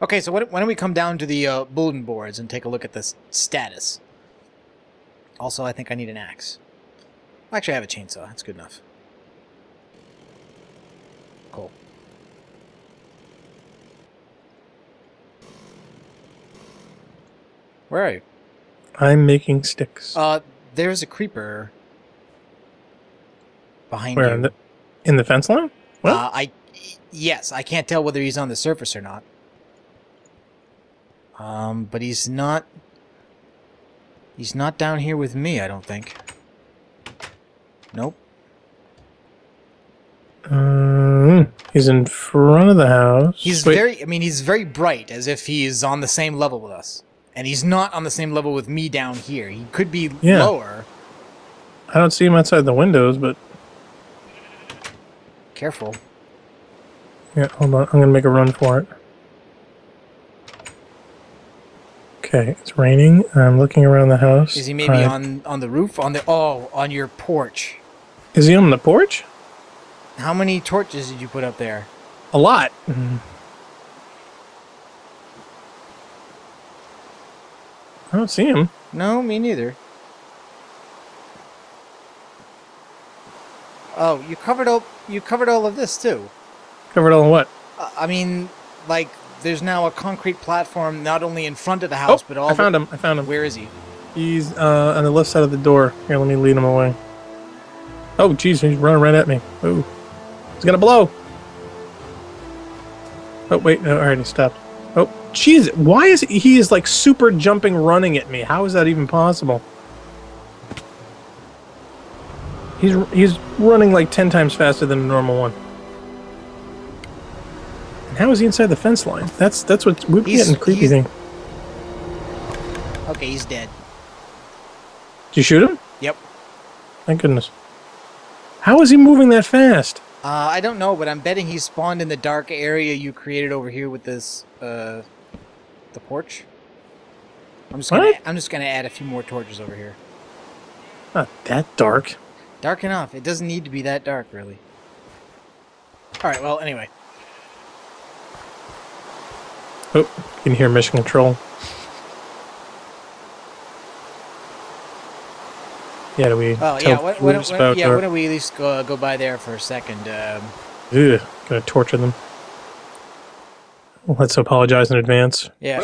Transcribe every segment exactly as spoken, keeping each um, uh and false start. Okay, so what, why don't we come down to the uh, bulletin boards and take a look at this status. Also, I think I need an axe. Well, actually, I have a chainsaw. That's good enough. Cool. Where are you? I'm making sticks. Uh, there's a creeper behind Where, you. Where? In the, in the fence line? What? Uh, I, yes, I can't tell whether he's on the surface or not. Um, but he's not... He's not down here with me, I don't think. Nope. Um, he's in front of the house. He's Wait. very... I mean, he's very bright, as if he's on the same level with us. And he's not on the same level with me down here. He could be yeah. lower. I don't see him outside the windows, but... Careful. Yeah, hold on. I'm going to make a run for it. Okay, it's raining. I'm looking around the house. Is he maybe right. on on the roof? On the oh, on your porch. Is he on the porch? How many torches did you put up there? A lot. Mm-hmm. I don't see him. No, me neither. Oh, you covered all. You covered all of this too. Covered all of what? Uh, I mean, like. There's now a concrete platform not only in front of the house, oh, but all... I found him. I found him. Where is he? He's uh, on the left side of the door. Here, let me lead him away. Oh, jeez. He's running right at me. Ooh. He's going to blow. Oh, wait. No, all right. He stopped. Oh, jeez. Why is he... He is, like, super jumping, running at me. How is that even possible? He's, he's running, like, ten times faster than a normal one. How is he inside the fence line? That's that's what we're he's, getting creepy he's... thing. Okay, he's dead. Did you shoot him? Yep. Thank goodness. How is he moving that fast? Uh, I don't know, but I'm betting he spawned in the dark area you created over here with this uh, the porch. I'm just gonna what? I'm just gonna add a few more torches over here. Not that dark. Dark enough. It doesn't need to be that dark, really. All right. Well, anyway. Oh, you can hear mission control. Yeah, do we? Oh, yeah. What, what, what, about yeah, our... why don't we at least go, go by there for a second? Um... Ugh, gonna torture them. Let's apologize in advance. Yeah.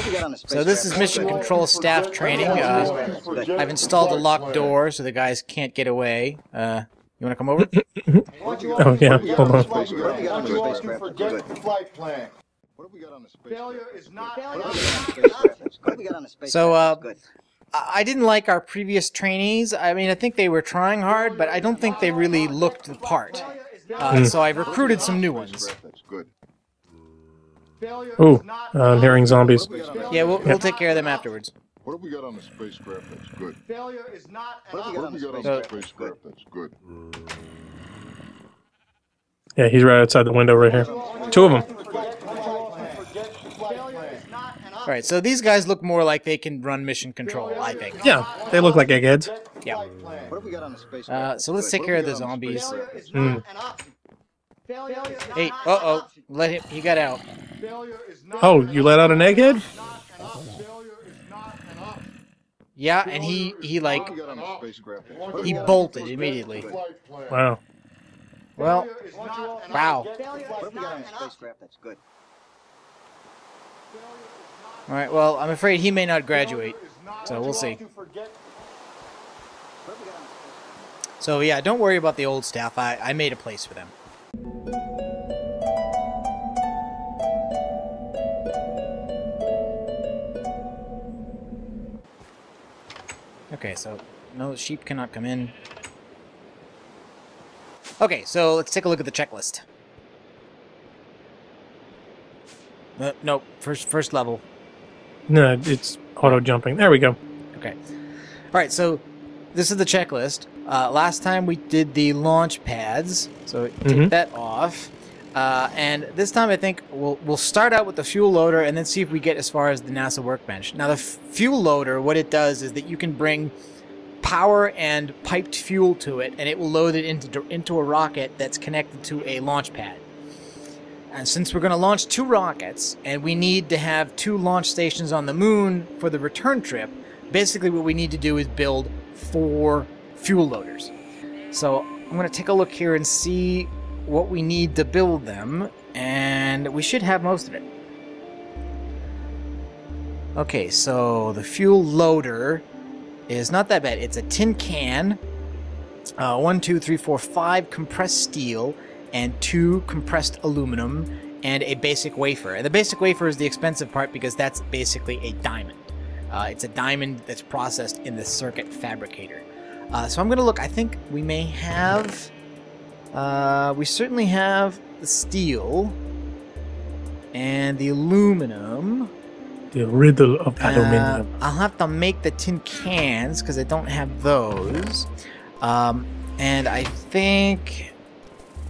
So this is mission control staff training. Uh, I've installed a locked door so the guys can't get away. Uh, you want to come over? Oh yeah. Hold on. What have we got on the space? Failure is not. What have we got on the space? So, uh, I didn't like our previous trainees. I mean, I think they were trying hard, but I don't think they really looked the part. Uh, mm. So I recruited some new ones. Oh, uh, I'm hearing zombies. Yeah, we'll, yeah. we'll take care of them afterwards. What have we got on the spacecraft that's good? Failure is not. What have we got on the spacecraft that's good? Yeah, he's right outside the window right here. Two of them. All right, so these guys look more like they can run mission control, I think. Yeah, they look like eggheads. Yeah. Uh, so let's take care of the zombies. Mm. Hey, uh-oh, let him, he got out. Oh, you let out an egghead? Yeah, and he, he like, he bolted immediately. Wow. Well, wow. All right, well, I'm afraid he may not graduate, so we'll see. So, yeah, don't worry about the old staff. I, I made a place for them. Okay, so, no, sheep cannot come in. Okay, so let's take a look at the checklist. Uh, no, first, first level. No, it's auto-jumping. There we go. Okay. All right, so this is the checklist. Uh, last time we did the launch pads, so take mm-hmm. that off. Uh, and this time I think we'll, we'll start out with the fuel loader and then see if we get as far as the NASA workbench. Now, the fuel loader, what it does is that you can bring power and piped fuel to it, and it will load it into, into a rocket that's connected to a launch pad. And since we're going to launch two rockets and we need to have two launch stations on the moon for the return trip, basically what we need to do is build four fuel loaders. So I'm going to take a look here and see what we need to build them, and we should have most of it. Okay, so the fuel loader is not that bad. It's a tin can, uh, one, two, three, four, five compressed steel, and two compressed aluminum, and a basic wafer. And the basic wafer is the expensive part because that's basically a diamond. Uh, it's a diamond that's processed in the circuit fabricator. Uh, so I'm gonna look, I think we may have, uh, we certainly have the steel and the aluminum. The riddle of aluminum. Uh, I'll have to make the tin cans because I don't have those. Um, and I think,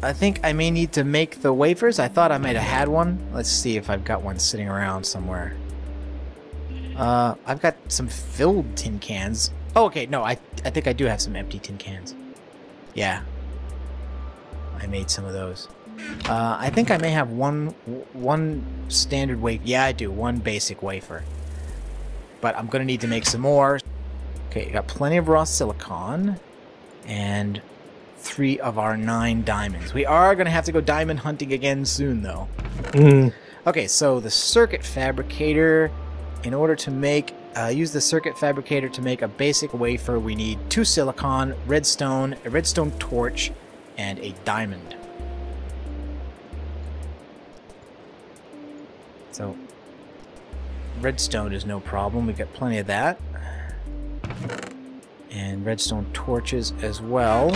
I think I may need to make the wafers. I thought I might have had one. Let's see if I've got one sitting around somewhere. Uh, I've got some filled tin cans. Oh, okay, no, I, I think I do have some empty tin cans. Yeah. I made some of those. Uh, I think I may have one one standard wafer. Yeah, I do. One basic wafer. But I'm going to need to make some more. Okay, got plenty of raw silicon. And three of our nine diamonds. We are going to have to go diamond hunting again soon, though. Mm. Okay, so the circuit fabricator... In order to make, uh, use the circuit fabricator to make a basic wafer, we need two silicon, redstone, a redstone torch, and a diamond. So, redstone is no problem. We've got plenty of that. And redstone torches as well.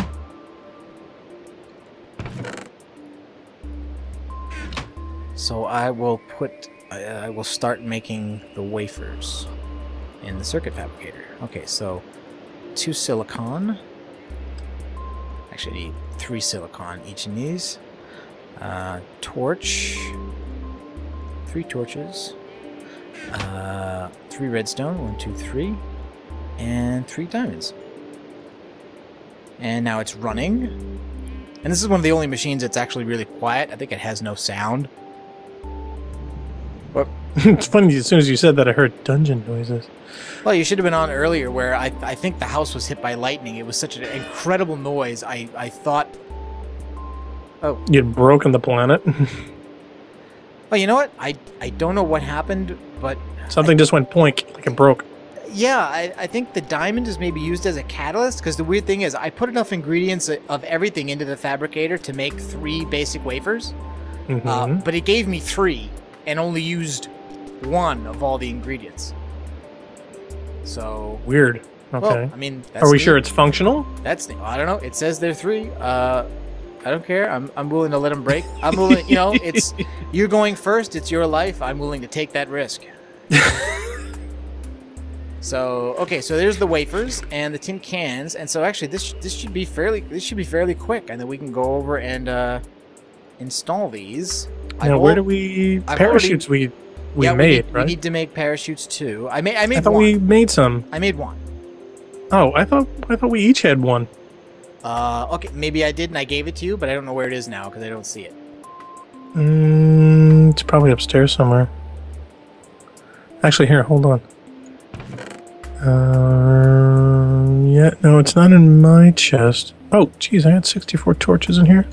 So I will put... I will start making the wafers in the circuit fabricator. Okay, so two silicon. Actually, I need three silicon each in these. Uh, torch. Three torches. Uh, three redstone. One, two, three. And three diamonds. And now it's running. And this is one of the only machines that's actually really quiet. I think it has no sound. It's funny, as soon as you said that, I heard dungeon noises. Well, you should have been on earlier where I, I think the house was hit by lightning. It was such an incredible noise, I, I thought... Oh. You'd broken the planet. Well, you know what? I, I don't know what happened, but... Something I, just went poink, like it broke. Yeah, I, I think the diamond is maybe used as a catalyst, because the weird thing is, I put enough ingredients of everything into the fabricator to make three basic wafers, mm-hmm. uh, but it gave me three, and only used... one of all the ingredients. So weird. Okay. Well, I mean, that's are we neat. Sure it's functional? That's neat. I don't know. It says they're three. Uh, I don't care. I'm I'm willing to let them break. I'm willing. You know, it's you're going first. It's your life. I'm willing to take that risk. So okay. So there's the wafers and the tin cans. And so actually, this this should be fairly this should be fairly quick, and then we can go over and uh, install these. Now, will, where do we I've parachutes? Already, we We yeah, made, we need, right? We need to make parachutes too. I made. I made. I thought one. we made some. I made one. Oh, I thought. I thought we each had one. Uh, okay, maybe I did, and I gave it to you, but I don't know where it is now because I don't see it. Mm, it's probably upstairs somewhere. Actually, here, hold on. Um, uh, yeah, no, it's not in my chest. Oh, geez, I had sixty-four torches in here.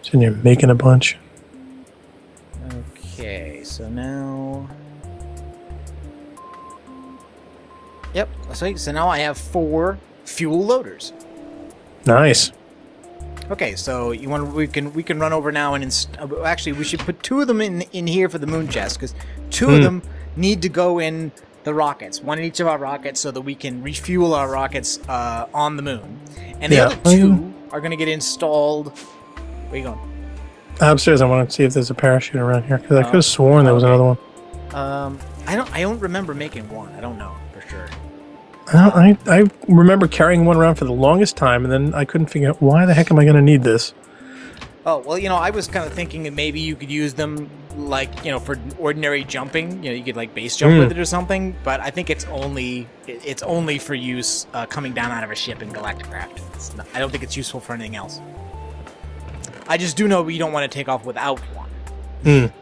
It's in here making a bunch. Okay, so now, yep, so now I have four fuel loaders. Nice. Okay, so you want we can we can run over now and inst actually we should put two of them in in here for the moon chest because two mm. of them need to go in the rockets, one in each of our rockets, so that we can refuel our rockets uh, on the moon. And the yeah. other two are going to get installed. Where are you going? Upstairs, I want to see if there's a parachute around here because I could have sworn there was another one. Um, I don't. I don't remember making one. I don't know for sure. I don't, I, I remember carrying one around for the longest time, and then I couldn't figure out why the heck am I going to need this. Oh well, you know, I was kind of thinking that maybe you could use them like you know for ordinary jumping. You know, you could like base jump mm. with it or something. But I think it's only it's only for use uh, coming down out of a ship in Galacticraft. It's not, I don't think it's useful for anything else. I just do know you don't want to take off without one. Mm.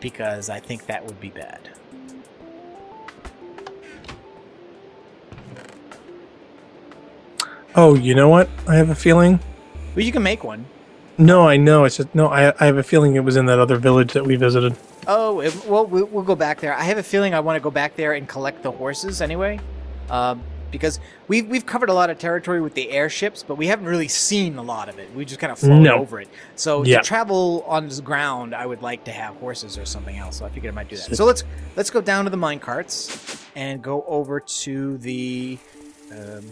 Because I think that would be bad. Oh, you know what? I have a feeling. Well, you can make one. No, I know. It's just, no, I, I have a feeling it was in that other village that we visited. Oh, it, well, well, we'll go back there. I have a feeling I want to go back there and collect the horses anyway. Um, because we've, we've covered a lot of territory with the airships, but we haven't really seen a lot of it. We just kind of flown no. over it. So yeah. to travel on the ground, I would like to have horses or something else. So I figured I might do that. So let's, let's go down to the mine carts and go over to the... Um,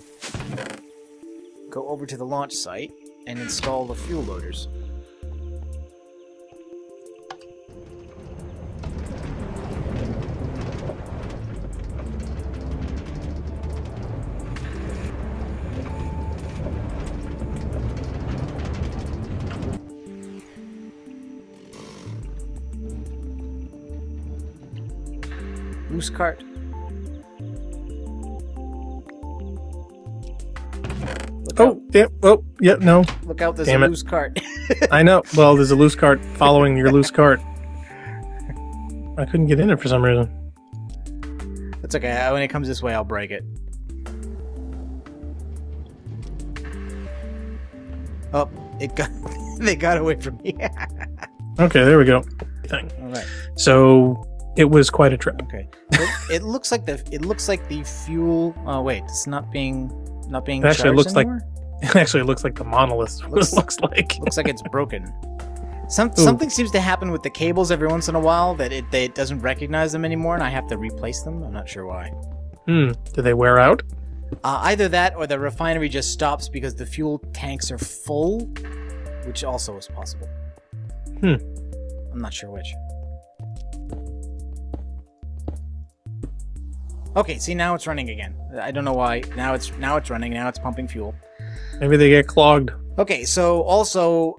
Go over to the launch site and install the fuel loaders. Loose cart. Oh, yeah, oh, yeah, no. Look out, there's Damn a it. loose cart. I know. Well, there's a loose cart following your loose cart. I couldn't get in it for some reason. That's okay. When it comes this way, I'll break it. Oh, it got, they got away from me. Okay, there we go. Thing. All right. So it was quite a trip. Okay. It, it looks like the, it looks like the fuel, oh wait, it's not being... Not being it actually charged looks anymore? like it actually looks like the monolith looks, it looks like looks like it's broken. Some Ooh. something seems to happen with the cables every once in a while that it, that it doesn't recognize them anymore, and I have to replace them. I'm not sure why. Hmm. Do they wear out? Uh, either that, or the refinery just stops because the fuel tanks are full, which also is possible. Hmm. I'm not sure which. Okay, see, now it's running again. I don't know why. Now it's now it's running. Now it's pumping fuel. Maybe they get clogged. Okay, so also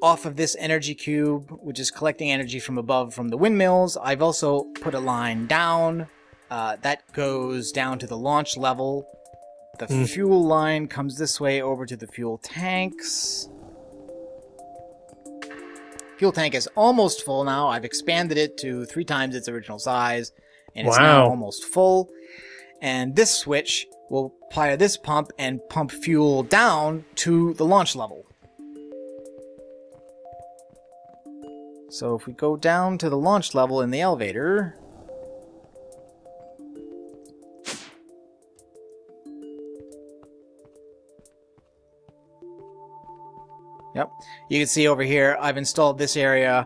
off of this energy cube, which is collecting energy from above from the windmills, I've also put a line down. Uh, that goes down to the launch level. The mm. fuel line comes this way over to the fuel tanks. Fuel tank is almost full now. I've expanded it to three times its original size. And it's wow. now almost full. And this switch will fire this pump and pump fuel down to the launch level. So if we go down to the launch level in the elevator... Yep. You can see over here, I've installed this area,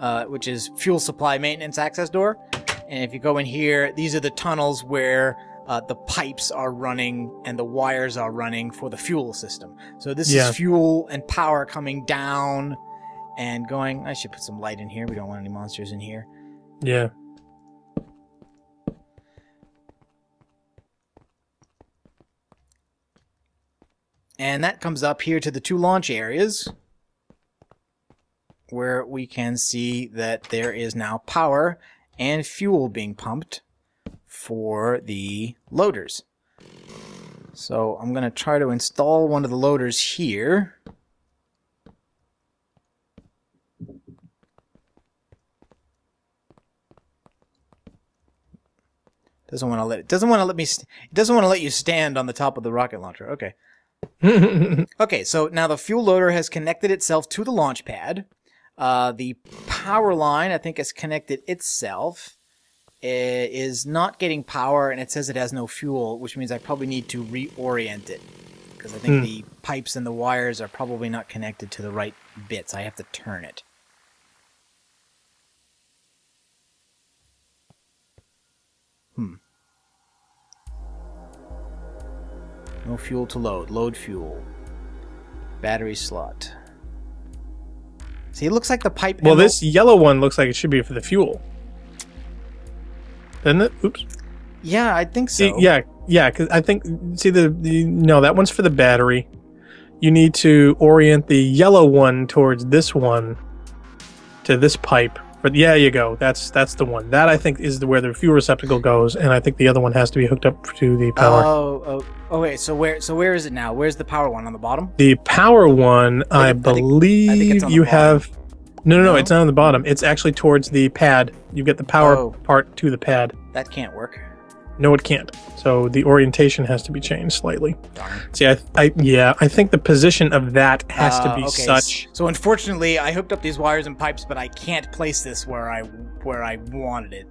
uh, which is fuel supply maintenance access door. And if you go in here, these are the tunnels where uh, the pipes are running and the wires are running for the fuel system. So this yeah. is fuel and power coming down and going. I should put some light in here. We don't want any monsters in here. Yeah. And that comes up here to the two launch areas where we can see that there is now power and fuel being pumped for the loaders. So I'm going to try to install one of the loaders here. Doesn't want to let it doesn't want to let me st it doesn't want to let you stand on the top of the rocket launcher. Okay. Okay, so now the fuel loader has connected itself to the launch pad. Uh, the power line, I think, has connected itself. It is not getting power, and it says it has no fuel, which means I probably need to reorient it, because I think mm. the pipes and the wires are probably not connected to the right bits. I have to turn it. Hmm. No fuel to load. Load fuel. Battery slot. See, it looks like the pipe... Well, this yellow one looks like it should be for the fuel. Doesn't it? Oops. Yeah, I think so. See, yeah, yeah, because I think... See, the, the... No, that one's for the battery. You need to orient the yellow one towards this one, to this pipe, But yeah, you go. That's that's the one. That I think is the, where the fuel receptacle goes, and I think the other one has to be hooked up to the power. Oh, oh, oh wait. So where so where is it now? Where's the power one on the bottom? The power one, I, I think, believe I think it's on the you bottom. have. No, no, no, no. It's not on the bottom. It's actually towards the pad. You get the power oh. part to the pad. That can't work. No, it can't. So the orientation has to be changed slightly. Darn. See, I, I, yeah, I think the position of that has uh, to be okay. such. So unfortunately, I hooked up these wires and pipes, but I can't place this where I where I wanted it.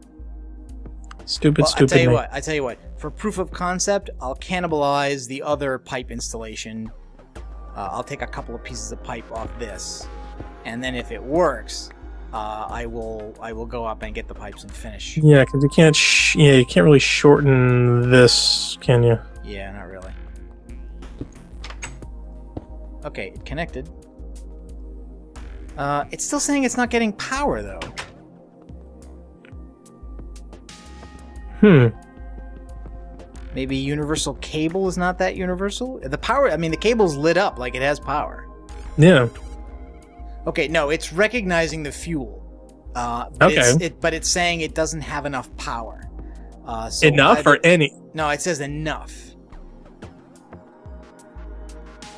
Stupid, well, stupid. I tell you me. what. I tell you what. For proof of concept, I'll cannibalize the other pipe installation. Uh, I'll take a couple of pieces of pipe off this, and then if it works. Uh, I will I will go up and get the pipes and finish. Yeah, because you can't sh yeah you can't really shorten this, can you? Yeah, not really. Okay, it connected. Uh, it's still saying it's not getting power though. Hmm. Maybe universal cable is not that universal. The power, I mean, the cable's lit up like it has power. Yeah. Okay, no, it's recognizing the fuel, uh, but, okay. it's, it, but it's saying it doesn't have enough power. Uh, so enough either, or any? No, it says enough.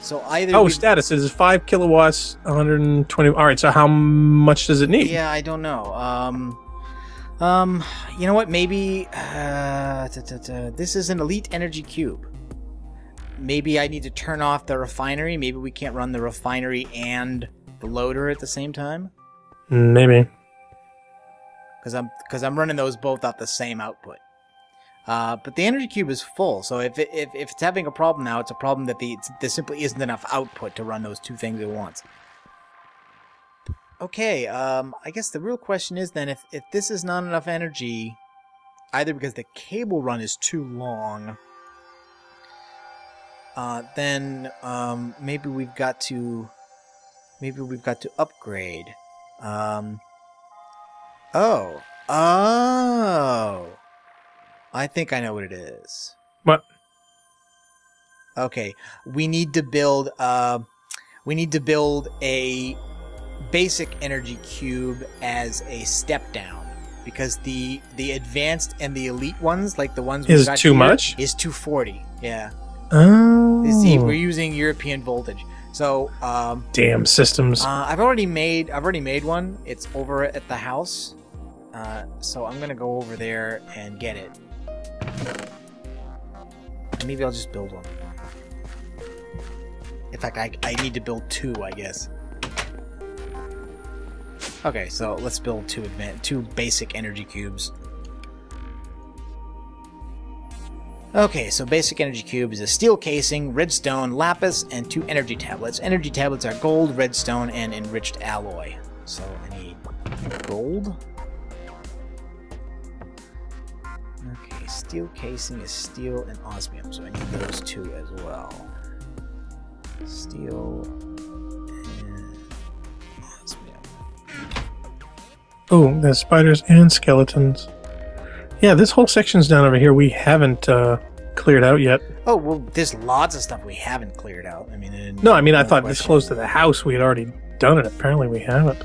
So either. Oh, we, status is five kilowatts, one hundred twenty. All right, so how much does it need? Yeah, I don't know. Um, um, you know what? Maybe uh, t -t -t this is an Elite Energy Cube. Maybe I need to turn off the refinery. Maybe we can't run the refinery and the loader at the same time? Maybe. Because I'm because I'm running those both off the same output. Uh, but the energy cube is full, so if, it, if if it's having a problem now, it's a problem that the it's, there simply isn't enough output to run those two things at once. Okay, um, I guess the real question is then if if this is not enough energy, either because the cable run is too long. Uh, then um, maybe we've got to. Maybe we've got to upgrade. Um, oh. Oh. I think I know what it is. What? Okay. We need to build uh we need to build a basic energy cube as a step down because the the advanced and the elite ones, like the ones we got here, is too much? Is two forty. Yeah. Oh. See, we're using European voltage. So, um, damn systems. Uh, I've already made. I've already made one. It's over at the house. Uh, so I'm gonna go over there and get it. Maybe I'll just build one. In fact, I I need to build two, I guess. Okay, so let's build two advanced, two basic energy cubes. Okay, so basic energy cube is a steel casing, redstone, lapis, and two energy tablets. Energy tablets are gold, redstone, and enriched alloy. So I need gold. Okay, steel casing is steel and osmium, so I need those two as well. Steel and osmium. Oh, there's spiders and skeletons. Yeah, this whole section's down over here we haven't uh, cleared out yet. Oh, well, there's lots of stuff we haven't cleared out. I mean, no, I mean, I thought this close to the house we had already done it. Apparently, we haven't.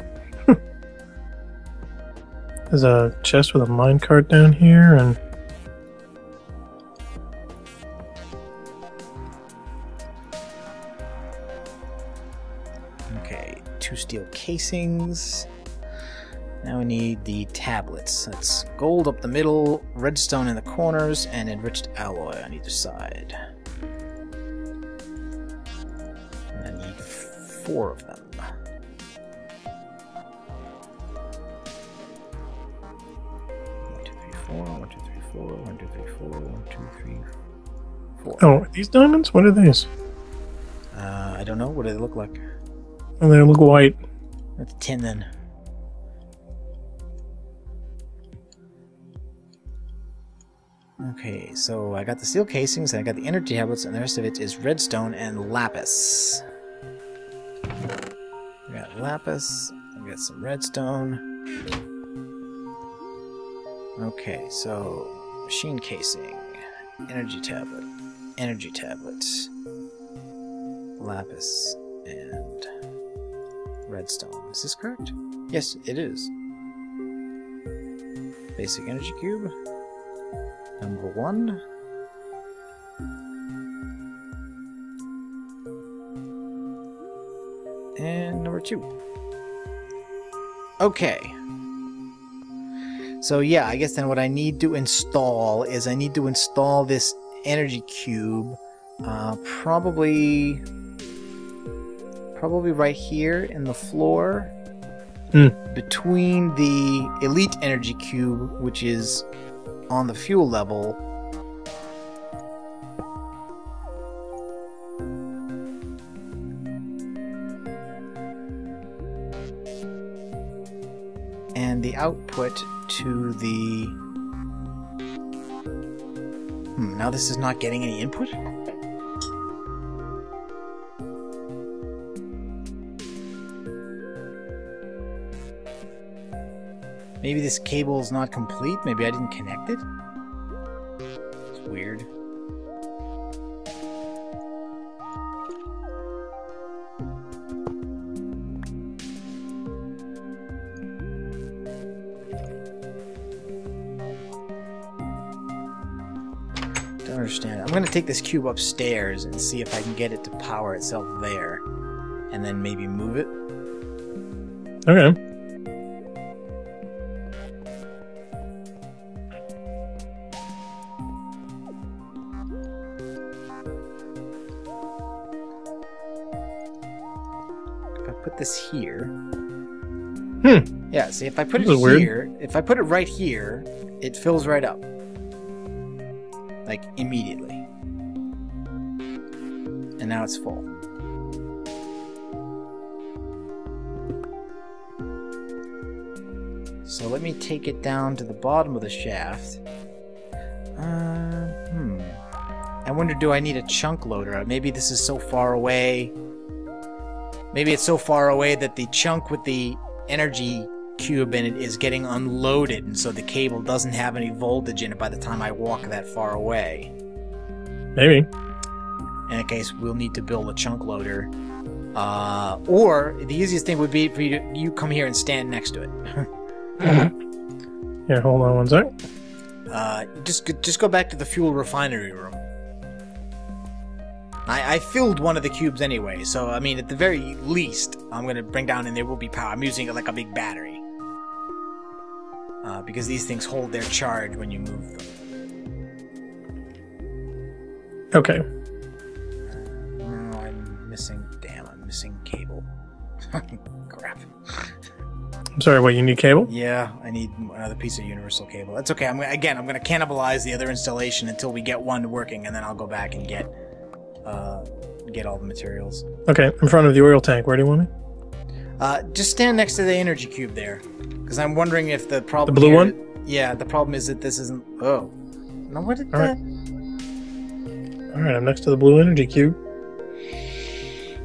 There's a chest with a minecart down here, and okay, two steel casings. Now we need the tablets. That's gold up the middle, redstone in the corners, and enriched alloy on either side. And I need four of them. One, two, three, four, one, two, three, four, one, two, three, four, one, two, three, four. Oh, are these diamonds? What are these? Uh, I don't know. What do they look like? Oh, they look white. That's tin then. Okay, so I got the steel casings, and I got the energy tablets, and the rest of it is redstone and lapis. I got lapis, I got some redstone. Okay, so machine casing, energy tablet, energy tablets, lapis, and redstone. Is this correct? Yes, it is. Basic Energy Cube, number one. And number two. Okay. So yeah, I guess then what I need to install is I need to install this energy cube, uh, probably, probably right here in the floor, mm. between the Elite Energy Cube, which is on the fuel level, and the output to the... Hmm, now this is not getting any input? Maybe this cable's not complete? Maybe I didn't connect it? It's weird. Understand. I'm going to take this cube upstairs and see if I can get it to power itself there, and then maybe move it. Okay. If I put this here... Hmm. Yeah, see, if I put it here... Weird. If I put it right here, it fills right up. Like, immediately. And now it's full. So let me take it down to the bottom of the shaft. Uh, hmm. I wonder, do I need a chunk loader? Maybe this is so far away... Maybe it's so far away that the chunk with the energy cube in it is getting unloaded, and so the cable doesn't have any voltage in it by the time I walk that far away. Maybe. In that case, we'll need to build a chunk loader. Uh, or the easiest thing would be for you to you come here and stand next to it. Yeah, hold on one sec. Uh, just just go back to the fuel refinery room. I, I filled one of the cubes anyway, so I mean, at the very least, I'm gonna bring down and there will be power. I'm using it like a big battery. Uh, because these things hold their charge when you move them. Okay. No, I'm missing... Damn, I'm missing cable. Crap. I'm sorry, what, you need cable? Yeah, I need another piece of universal cable. That's okay, I'm, again, I'm going to cannibalize the other installation until we get one working, and then I'll go back and get uh, get all the materials. Okay, in front of the oil tank, where do you want me? Uh, just stand next to the energy cube there. Because I'm wondering if the problem... The blue here, one? Yeah, the problem is that this isn't... Oh. No, what did All that... Right. Alright, I'm next to the blue energy cube.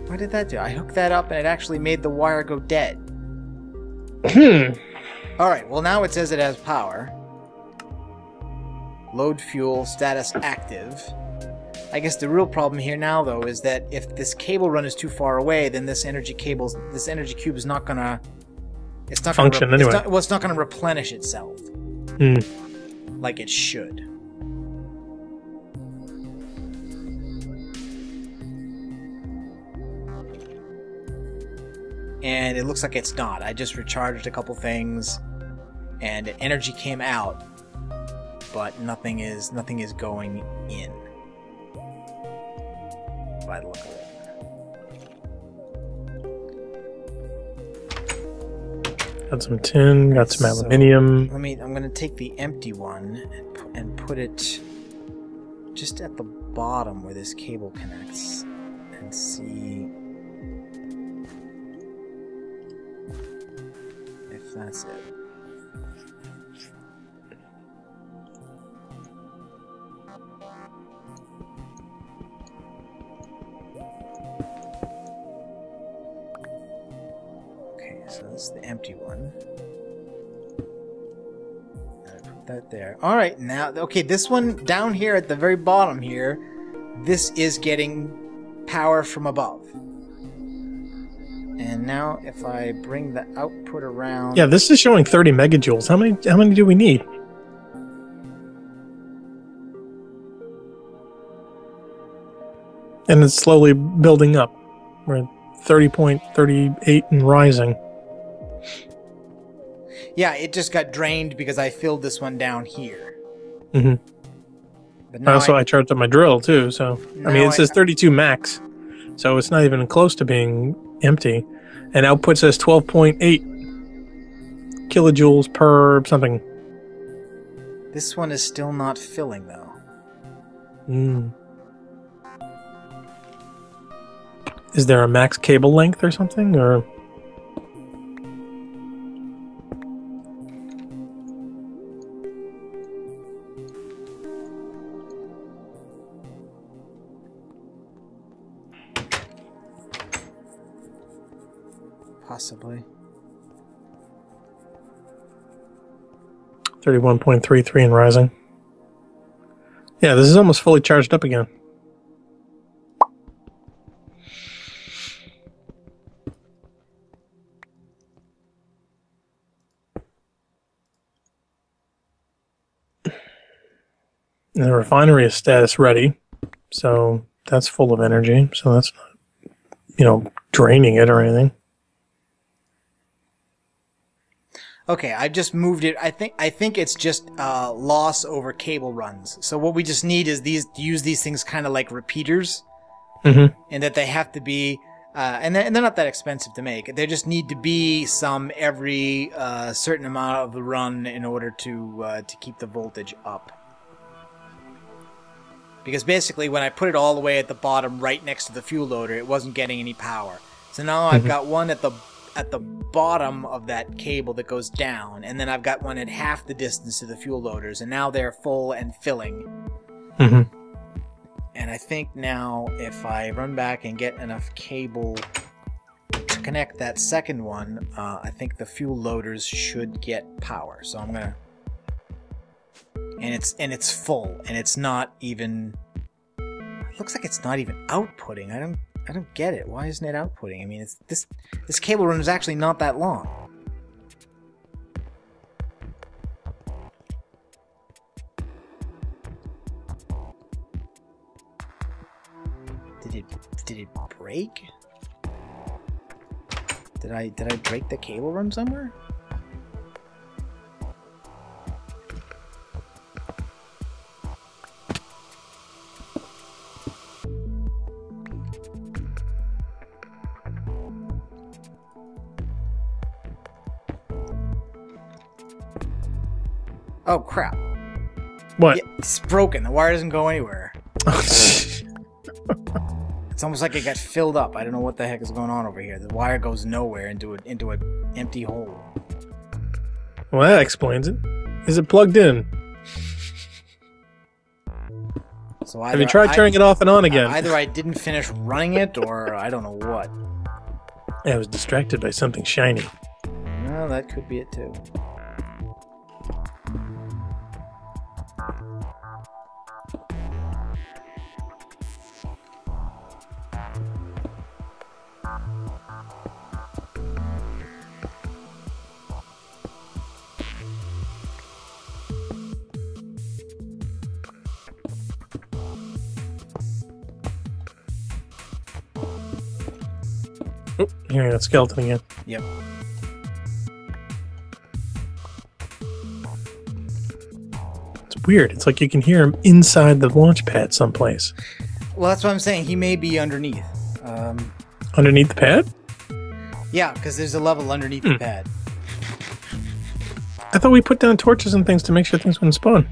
What did that do? I hooked that up and it actually made the wire go dead. Hmm. Alright, well now it says it has power. Load fuel, status active. I guess the real problem here now, though, is that if this cable run is too far away, then this energy cable, this energy cube is not gonna... It's not function gonna anyway. It's not, well, it's not going to replenish itself, mm. like it should. And it looks like it's not. I just recharged a couple things, and energy came out, but nothing is nothing is going in. By the look of it. Got some tin, got some so, aluminium. Let me, I'm going to take the empty one and, and put it just at the bottom where this cable connects and see if that's it. So this is the empty one. I put that there. All right, now, okay, this one down here at the very bottom here, this is getting power from above. And now if I bring the output around... Yeah, this is showing thirty megajoules. How many, how many do we need? and it's slowly building up. We're at thirty point three eight and rising. Yeah, it just got drained because I filled this one down here. Mm-hmm. But now also, I, I charged up my drill, too, so... I mean, it says thirty-two max, so it's not even close to being empty. And output says twelve point eight kilojoules per something. This one is still not filling, though. Mm. Is there a max cable length or something, or...? Possibly. thirty-one point three three and rising. Yeah, this is almost fully charged up again. And the refinery is status ready, so that's full of energy, so that's not, you know, draining it or anything. Okay, I just moved it. I think I think it's just uh, loss over cable runs. So what we just need is these use these things kind of like repeaters, mm-hmm. and that they have to be, uh, and, they're, and they're not that expensive to make. They just need to be some every uh, certain amount of the run in order to uh, to keep the voltage up. Because basically, when I put it all the way at the bottom, right next to the fuel loader, it wasn't getting any power. So now mm-hmm. I've got one at the at the bottom of that cable that goes down, and then I've got one at half the distance to the fuel loaders, and now they're full and filling. Mm-hmm. And I think now if I run back and get enough cable to connect that second one, uh, I think the fuel loaders should get power. So I'm gonna, and it's and it's full, and it's not even. It looks like it's not even outputting. I don't. I don't get it. Why isn't it outputting? I mean, it's, this this cable run is actually not that long. Did it did it break? Did I did I break the cable run somewhere? Oh, crap. What? Yeah, it's broken. The wire doesn't go anywhere. It's almost like it got filled up. I don't know what the heck is going on over here. The wire goes nowhere into an into an empty hole. Well, that explains it. Is it plugged in? So either, have you tried turning I, it off and on again? Uh, either I didn't finish running it, or I don't know what. I was distracted by something shiny. Well, that could be it, too. Oh, hearing that skeleton again. Yep. It's weird. It's like you can hear him inside the launch pad someplace. Well, that's what I'm saying. He may be underneath. Um, underneath the pad? Yeah, because there's a level underneath hmm. the pad. I thought we put down torches and things to make sure things wouldn't spawn.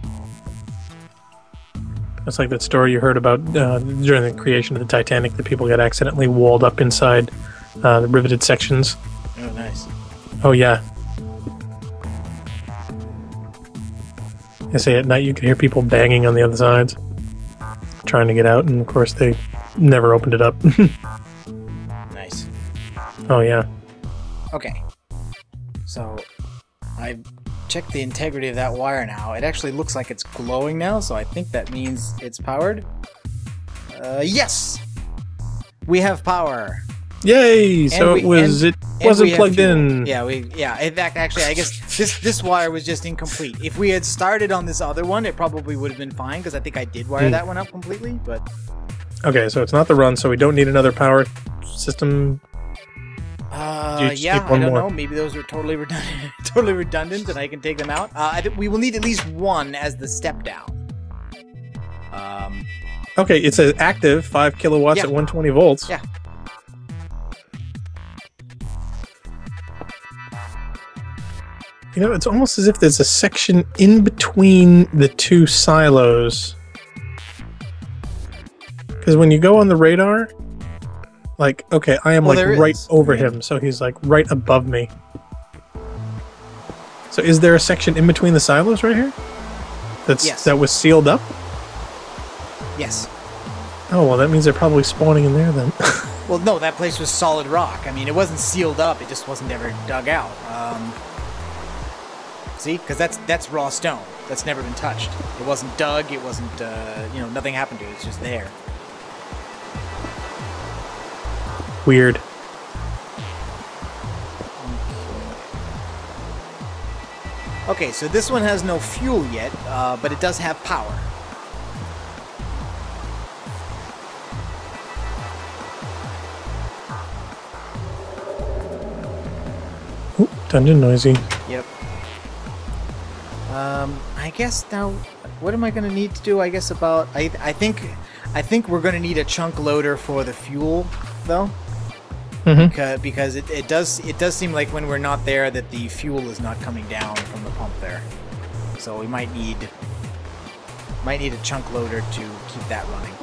That's like that story you heard about uh, during the creation of the Titanic, that people got accidentally walled up inside Uh, the riveted sections. Oh, nice. Oh, yeah. I say at night you could hear people banging on the other sides, trying to get out, and of course they never opened it up. Nice. Oh, yeah. Okay. So, I've checked the integrity of that wire now. It actually looks like it's glowing now, so I think that means it's powered. Uh, yes! We have power! Yay! So we, it was and, it wasn't plugged in. Yeah, we yeah. In fact, actually, I guess this this wire was just incomplete. If we had started on this other one, it probably would have been fine because I think I did wire mm. that one up completely. But Okay, so it's not the run, so we don't need another power system. Uh, yeah, I don't more? know. Maybe those are totally redundant, totally redundant, and I can take them out. Uh, I think we will need at least one as the step down. Um. Okay, it says active five kilowatts yeah. at one twenty volts. Yeah. You know, it's almost as if there's a section in between the two silos. Because when you go on the radar, like, okay, I am well, like right is. over yeah. him, so he's like right above me. So is there a section in between the silos right here? That's yes. that was sealed up? Yes. Oh, well, that means they're probably spawning in there then. Well, no, that place was solid rock. I mean, it wasn't sealed up, it just wasn't ever dug out. Um, see? Because that's, that's raw stone. That's never been touched. It wasn't dug, it wasn't, uh, you know, nothing happened to it, it's just there. Weird. Okay, so this one has no fuel yet, uh, but it does have power. Ooh, dungeon noisy. Yep. Um, I guess now, what am I going to need to do? I guess about I I think I think we're going to need a chunk loader for the fuel, though, mm-hmm. because because it, it does it does seem like when we're not there that the fuel is not coming down from the pump there, so we might need might need a chunk loader to keep that running.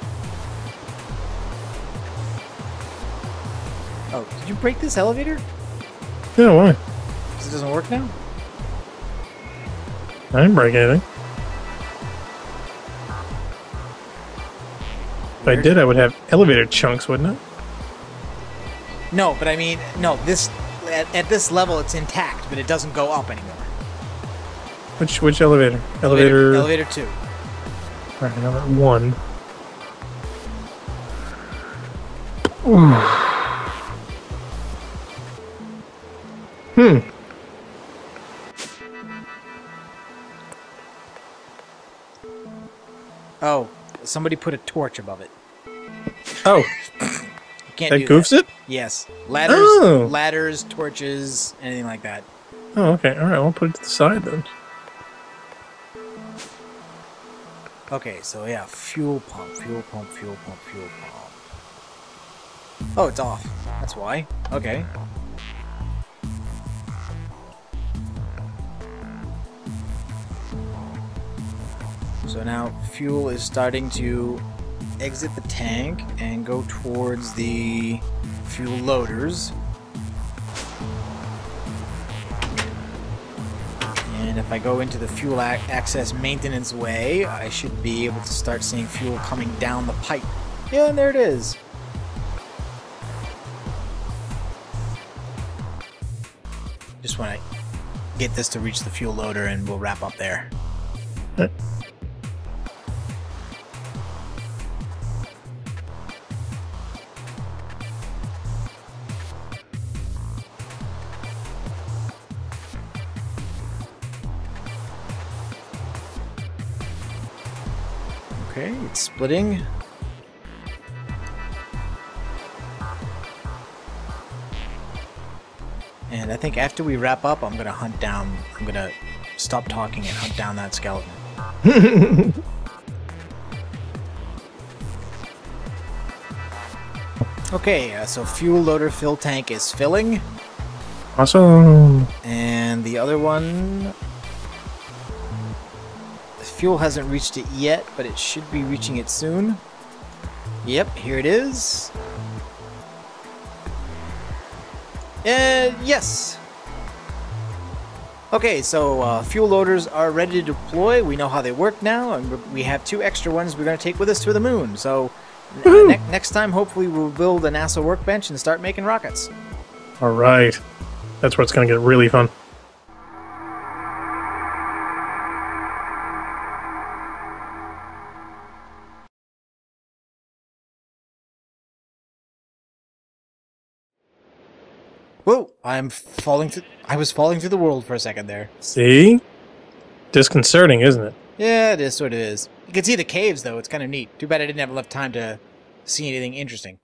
Oh, did you break this elevator? Yeah, why? Because it doesn't work now? I didn't break anything. If I did, I would have elevator chunks, wouldn't it? No, but I mean, no, this at, at this level it's intact, but it doesn't go up anymore. Which which elevator? Elevator Elevator two. Alright, elevator one. Ooh. Hmm. Oh, somebody put a torch above it. Oh. You can't that do goofs that. it? Yes. Ladders, oh. ladders, torches, anything like that. Oh, okay. All right, I'll put it to the side then. Okay, so yeah, fuel pump, fuel pump, fuel pump, fuel pump. Oh, it's off. That's why. Okay. So now fuel is starting to exit the tank and go towards the fuel loaders. And if I go into the fuel ac access maintenance way, I should be able to start seeing fuel coming down the pipe. Yeah, and there it is. Just want to get this to reach the fuel loader and we'll wrap up there. Huh. Okay, it's splitting. And I think after we wrap up, I'm gonna hunt down, I'm gonna stop talking and hunt down that skeleton. Okay, uh, so fuel loader fill tank is filling. Awesome. And the other one... Fuel hasn't reached it yet, but it should be reaching it soon. Yep, here it is. And yes! Okay, so uh, fuel loaders are ready to deploy. We know how they work now, and we have two extra ones we're going to take with us to the moon. So uh, ne next time, hopefully, we'll build a NASA workbench and start making rockets. All right. That's where it's going to get really fun. Whoa, I'm falling through... I was falling through the world for a second there. See? Disconcerting, isn't it? Yeah, it is, sort of is. You can see the caves, though. It's kind of neat. Too bad I didn't have enough time to see anything interesting.